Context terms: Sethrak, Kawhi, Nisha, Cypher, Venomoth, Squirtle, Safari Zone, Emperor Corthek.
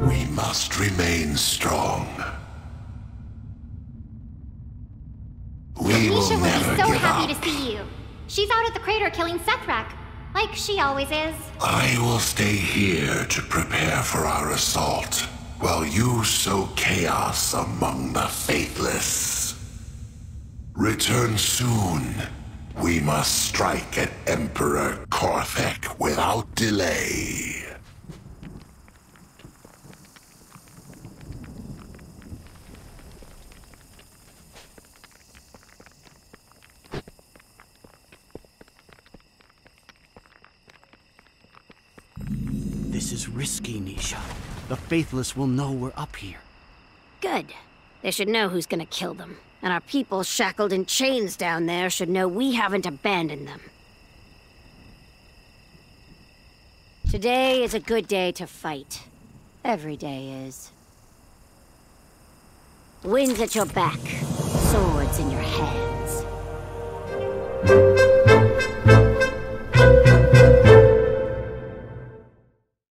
We must remain strong. We will never give up. Nisha will be so happy to see you. She's out at the crater killing Sethrak, like she always is. I will stay here to prepare for our assault, while you sow chaos among the faithless. Return soon. We must strike at Emperor Corthek without delay. This is risky, Nisha. The Faithless will know we're up here. Good. They should know who's gonna kill them. And our people shackled in chains down there should know we haven't abandoned them. Today is a good day to fight. Every day is. Winds at your back, swords in your hands.